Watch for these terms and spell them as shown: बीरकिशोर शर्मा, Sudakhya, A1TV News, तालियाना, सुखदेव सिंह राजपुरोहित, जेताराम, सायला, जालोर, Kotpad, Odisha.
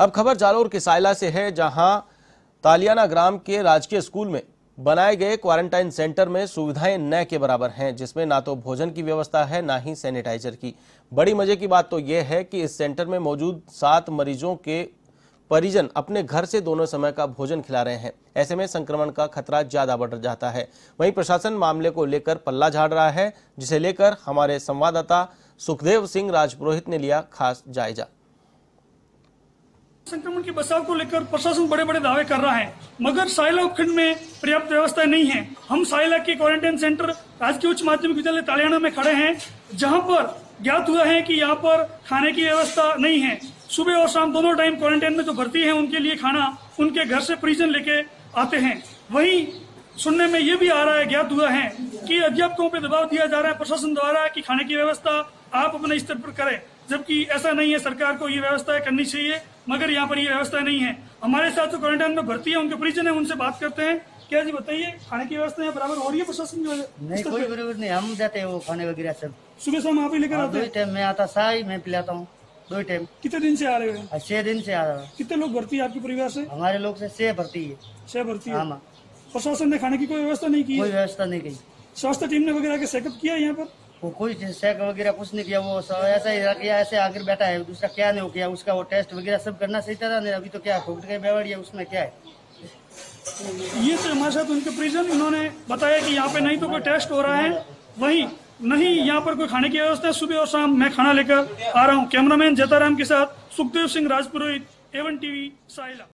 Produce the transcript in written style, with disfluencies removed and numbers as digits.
अब खबर जालोर के सायला से है, जहां तालियाना ग्राम के राजकीय स्कूल में बनाए गए क्वारंटाइन सेंटर में सुविधाएं न के बराबर हैं, जिसमें ना तो भोजन की व्यवस्था है ना ही सैनिटाइजर की। बड़ी मजे की बात तो यह है कि इस सेंटर में मौजूद 7 मरीजों के परिजन अपने घर से दोनों समय का भोजन खिला रहे हैं। ऐसे में संक्रमण का खतरा ज्यादा बढ़ जाता है। वहीं प्रशासन मामले को लेकर पल्ला झाड़ रहा है, जिसे लेकर हमारे संवाददाता सुखदेव सिंह राजपुरोहित ने लिया खास जायजा। संक्रमण के बचाव को लेकर प्रशासन बड़े बड़े दावे कर रहा है, मगर सायला उपखंड में पर्याप्त व्यवस्था नहीं है। हम सायला के क्वारंटाइन सेंटर राजकीय उच्च माध्यमिक विद्यालय तालियाना में खड़े हैं, जहां पर ज्ञात हुआ है कि यहाँ पर खाने की व्यवस्था नहीं है। सुबह और शाम दोनों टाइम क्वारंटाइन में जो भर्ती है उनके लिए खाना उनके घर से परिजन लेके आते हैं। वहीं सुनने में ये भी आ रहा है, ज्ञात हुआ है कि अध्यापकों पे दबाव दिया जा रहा है प्रशासन द्वारा कि खाने की व्यवस्था आप अपने स्तर पर करें, जबकि ऐसा नहीं है। सरकार को ये व्यवस्था करनी चाहिए, मगर यहाँ पर ये व्यवस्था नहीं है। हमारे साथ जो क्वारंटाइन में भर्ती है उनके परिजन है, उनसे बात करते हैं। क्या जी बताइए, खाने की व्यवस्था यहाँ बराबर हो रही है प्रशासन की वजह? नहीं, कोई बराबर नहीं। हम जाते हैं वो खाने वगैरह सब, सुबह शाम आप ही लेकर आते हैं? टाइम मैं आता चाय मैं पिलाता हूँ दो टाइम। कितने दिन से आ रहे हो? 6 दिन से आ रहा है। कितने लोग भर्ती है आपके परिवार से? हमारे लोग से 6 भर्ती है। 6 भर्ती है। प्रशासन ने खाने की कोई व्यवस्था नहीं की? कोई व्यवस्था नहीं की। स्वास्थ्य टीम ने वगैरह चेकअप किया यहाँ पर? वो कोई चेक वगैरह कुछ नहीं किया, वो ऐसा ही रख ऐसे आकर बैठा है। दूसरा क्या नहीं हो गया उसका, वो टेस्ट वगैरह सब करना सही था नहीं। अभी तो क्या है उसमें क्या है, ये तो हमारे साथ उनके परिजन, उन्होंने बताया कि यहाँ पे नहीं तो कोई टेस्ट हो रहा है, वहीं नहीं यहाँ पर कोई खाने की व्यवस्था है। सुबह और शाम मैं खाना लेकर आ रहा हूँ। कैमरामैन जेताराम के साथ सुखदेव सिंह राजपुरोहित, A1 TV, सायला।